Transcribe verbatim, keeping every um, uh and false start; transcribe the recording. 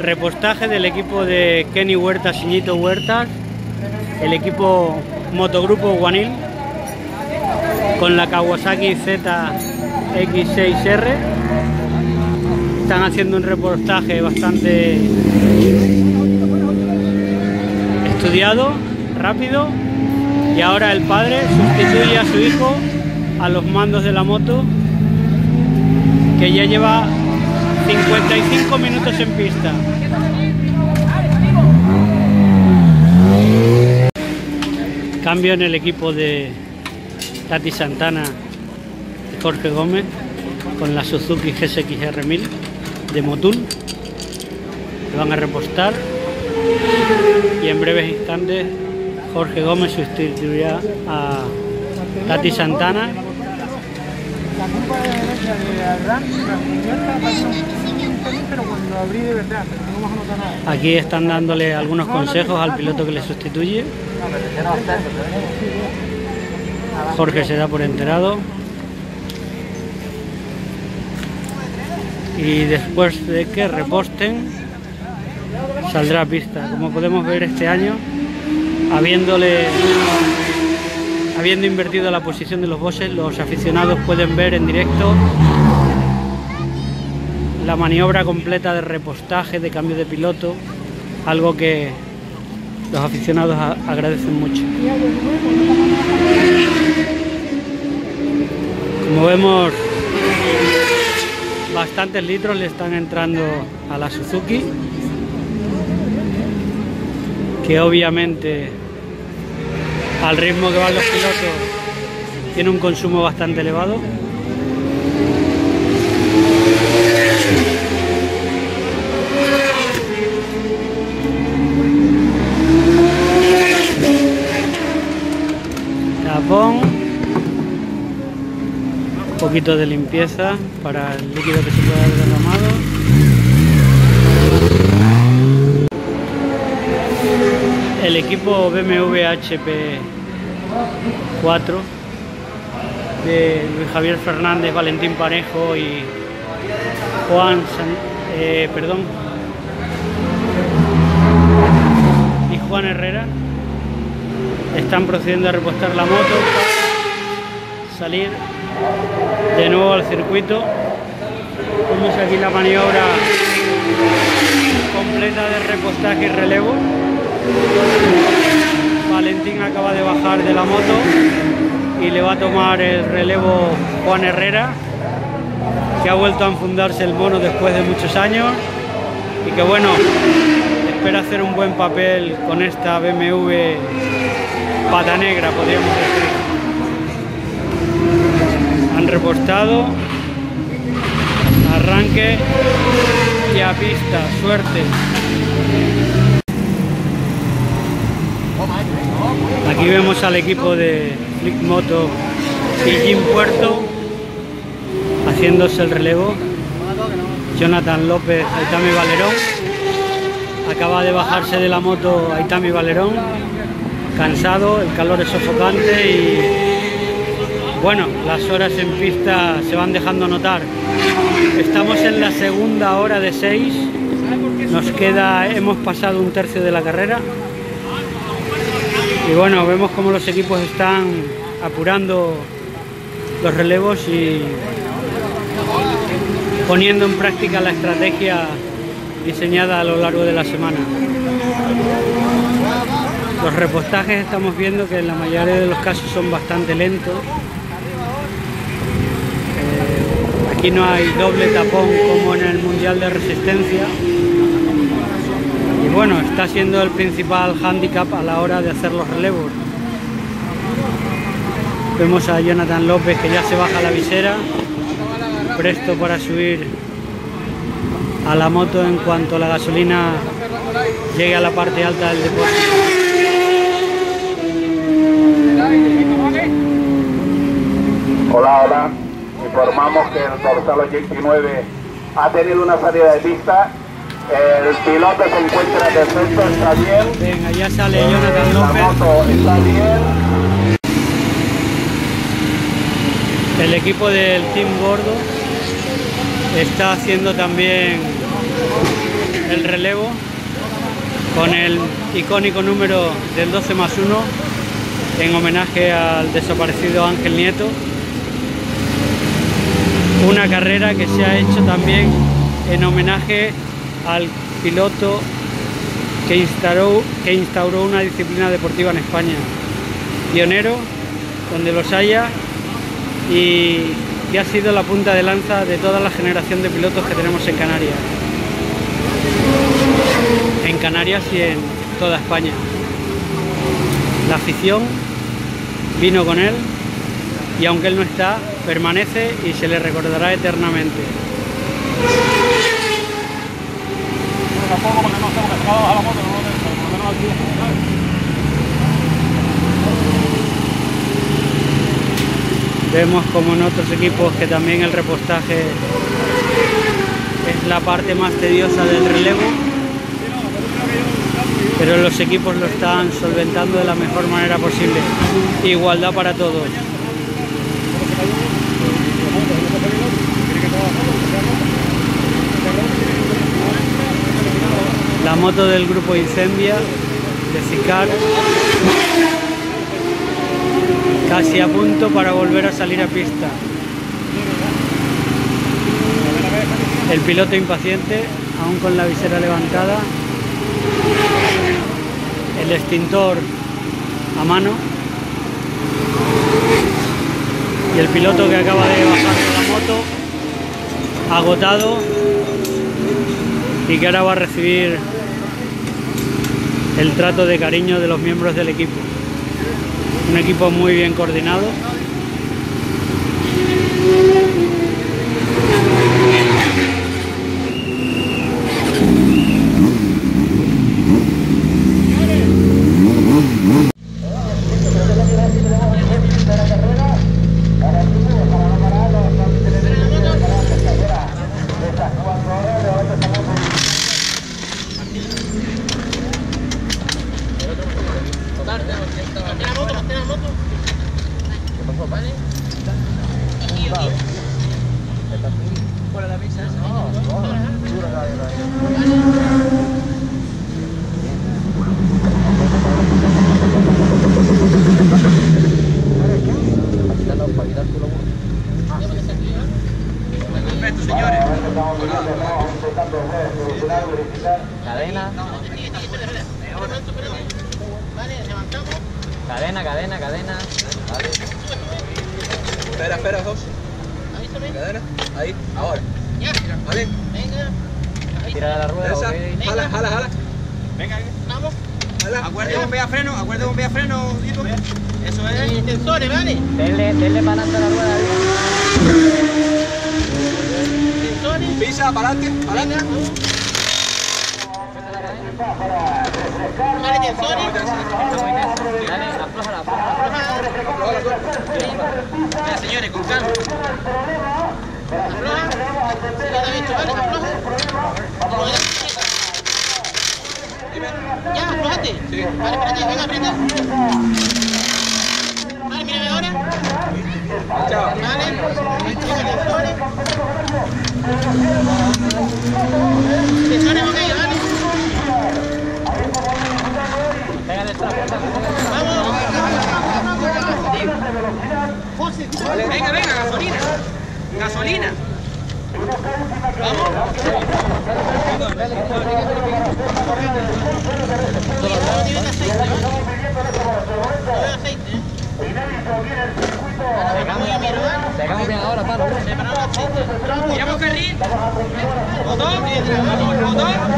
repostaje del equipo de Kenny Huerta Chiñito Huerta, el equipo Motogrupo Guanil, con la Kawasaki Z X seis R. Están haciendo un reportaje bastante estudiado, rápido, y ahora el padre sustituye a su hijo a los mandos de la moto, que ya lleva cincuenta y cinco minutos en pista. Cambio en el equipo de Tati Santana y Jorge Gómez con la Suzuki G S X R mil de Motul. Lo van a repostar y en breves instantes Jorge Gómez sustituirá a Tati Santana. La culpa de la derecha de RAM, pero cuando abrí de verdad, no hemos notado nada. Aquí están dándole algunos consejos al piloto que le sustituye. Jorge se da por enterado. Y después de que reposten, saldrá a pista. Como podemos ver, este año, habiéndole... Habiendo invertido la posición de los bosses, los aficionados pueden ver en directo la maniobra completa de repostaje, de cambio de piloto, algo que los aficionados agradecen mucho. Como vemos, bastantes litros le están entrando a la Suzuki, que obviamente, al ritmo que van los pilotos, tiene un consumo bastante elevado. Tapón, un poquito de limpieza para el líquido que se pueda haber derramado. El equipo B M W H P cuatro de Luis Javier Fernández, Valentín Parejo y Juan eh, perdón y Juan Herrera están procediendo a repostar la moto para salir de nuevo al circuito. Vemos aquí la maniobra completa de repostaje y relevo. Valentín acaba de bajar de la moto y le va a tomar el relevo Juan Herrera, que ha vuelto a enfundarse el mono después de muchos años y que, bueno, espera hacer un buen papel con esta B M W pata negra, podríamos decir. Han repostado, arranque y a pista, suerte. Aquí vemos al equipo de Flipmoto y Jim Puerto haciéndose el relevo. Jonathan López, Aitami Valerón. Acaba de bajarse de la moto Aitami Valerón, cansado, el calor es sofocante y, bueno, las horas en pista se van dejando notar. Estamos en la segunda hora de seis. Nos queda, hemos pasado un tercio de la carrera. Y bueno, vemos cómo los equipos están apurando los relevos y poniendo en práctica la estrategia diseñada a lo largo de la semana. Los repostajes estamos viendo que en la mayoría de los casos son bastante lentos. Eh, aquí no hay doble tapón como en el Mundial de Resistencia. Bueno, está siendo el principal hándicap a la hora de hacer los relevos. Vemos a Jonathan López que ya se baja la visera, presto para subir a la moto en cuanto la gasolina llegue a la parte alta del depósito. Hola, hola. Informamos que el dorsal ochenta y nueve ha tenido una salida de pista. El piloto se encuentra perfecto, está bien. Venga, ya sale Jonathan López. La moto está bien. El equipo del Team Bordo está haciendo también el relevo con el icónico número del doce más uno en homenaje al desaparecido Ángel Nieto. Una carrera que se ha hecho también en homenaje al piloto que instauró, que instauró una disciplina deportiva en España, pionero donde los haya, y que ha sido la punta de lanza de toda la generación de pilotos que tenemos en Canarias. En Canarias y en toda España. La afición vino con él y aunque él no está, permanece y se le recordará eternamente. Vemos como en otros equipos que también el repostaje es la parte más tediosa del relevo, pero los equipos lo están solventando de la mejor manera posible. Igualdad para todos. La moto del grupo Incendia, de Sicar, casi a punto para volver a salir a pista. El piloto impaciente, aún con la visera levantada. El extintor a mano. Y el piloto que acaba de bajar la moto, agotado, y que ahora va a recibir el trato de cariño de los miembros del equipo. Un equipo muy bien coordinado. Motor, motor,